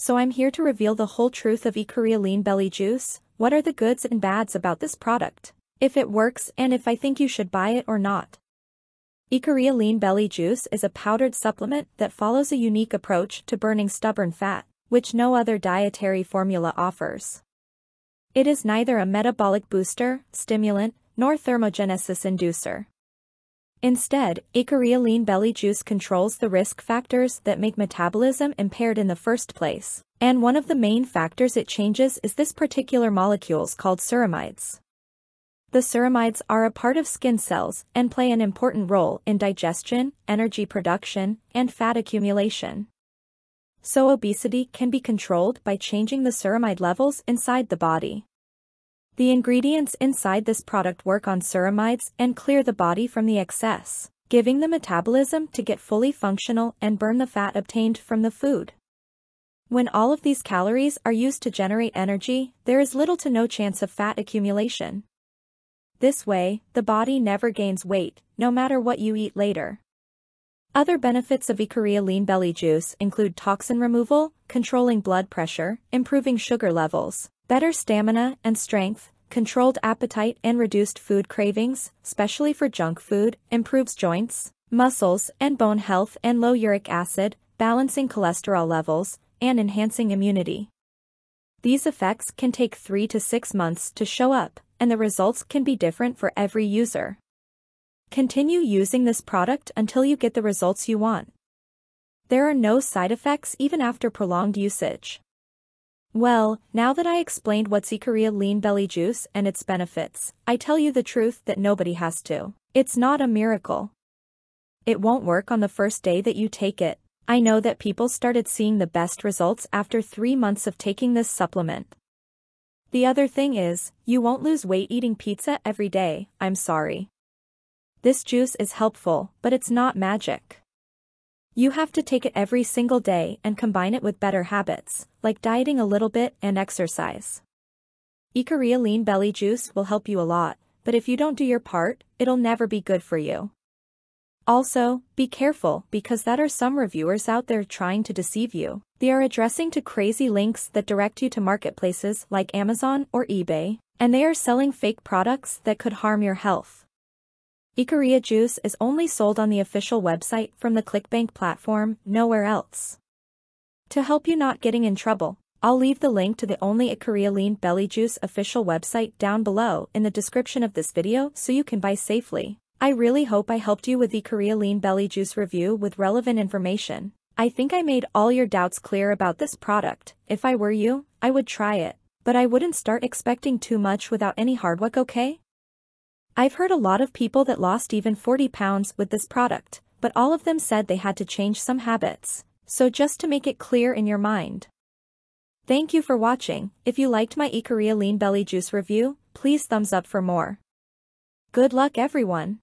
So I'm here to reveal the whole truth of Ikaria Lean Belly Juice, what are the goods and bads about this product, if it works and if I think you should buy it or not. Ikaria Lean Belly Juice is a powdered supplement that follows a unique approach to burning stubborn fat, which no other dietary formula offers. It is neither a metabolic booster, stimulant, nor thermogenesis inducer. Instead, Ikaria Lean Belly Juice controls the risk factors that make metabolism impaired in the first place, and one of the main factors it changes is this particular molecules called ceramides. The ceramides are a part of skin cells and play an important role in digestion, energy production, and fat accumulation. So obesity can be controlled by changing the ceramide levels inside the body. The ingredients inside this product work on ceramides and clear the body from the excess, giving the metabolism to get fully functional and burn the fat obtained from the food. When all of these calories are used to generate energy, there is little to no chance of fat accumulation. This way, the body never gains weight, no matter what you eat later. Other benefits of Ikaria Lean Belly Juice include toxin removal, controlling blood pressure, improving sugar levels, better stamina and strength, controlled appetite and reduced food cravings, especially for junk food, improves joints, muscles and bone health and low uric acid, balancing cholesterol levels, and enhancing immunity. These effects can take 3 to 6 months to show up, and the results can be different for every user. Continue using this product until you get the results you want. There are no side effects even after prolonged usage. Well, now that I explained what's Ikaria Lean Belly Juice and its benefits, I tell you the truth that nobody has to. It's not a miracle. It won't work on the first day that you take it. I know that people started seeing the best results after 3 months of taking this supplement. The other thing is, you won't lose weight eating pizza every day, I'm sorry. This juice is helpful, but it's not magic. You have to take it every single day and combine it with better habits, like dieting a little bit and exercise. Ikaria Lean Belly Juice will help you a lot, but if you don't do your part, it'll never be good for you. Also, be careful because there are some reviewers out there trying to deceive you. They are addressing to crazy links that direct you to marketplaces like Amazon or eBay, and they are selling fake products that could harm your health. Ikaria Juice is only sold on the official website from the Clickbank platform, nowhere else. To help you not getting in trouble, I'll leave the link to the only Ikaria Lean Belly Juice official website down below in the description of this video so you can buy safely. I really hope I helped you with the Ikaria Lean Belly Juice review with relevant information. I think I made all your doubts clear about this product. If I were you, I would try it, but I wouldn't start expecting too much without any hard work, okay? I've heard a lot of people that lost even 40 pounds with this product, but all of them said they had to change some habits, so just to make it clear in your mind. Thank you for watching. If you liked my Ikaria Lean Belly Juice review, please thumbs up for more. Good luck everyone!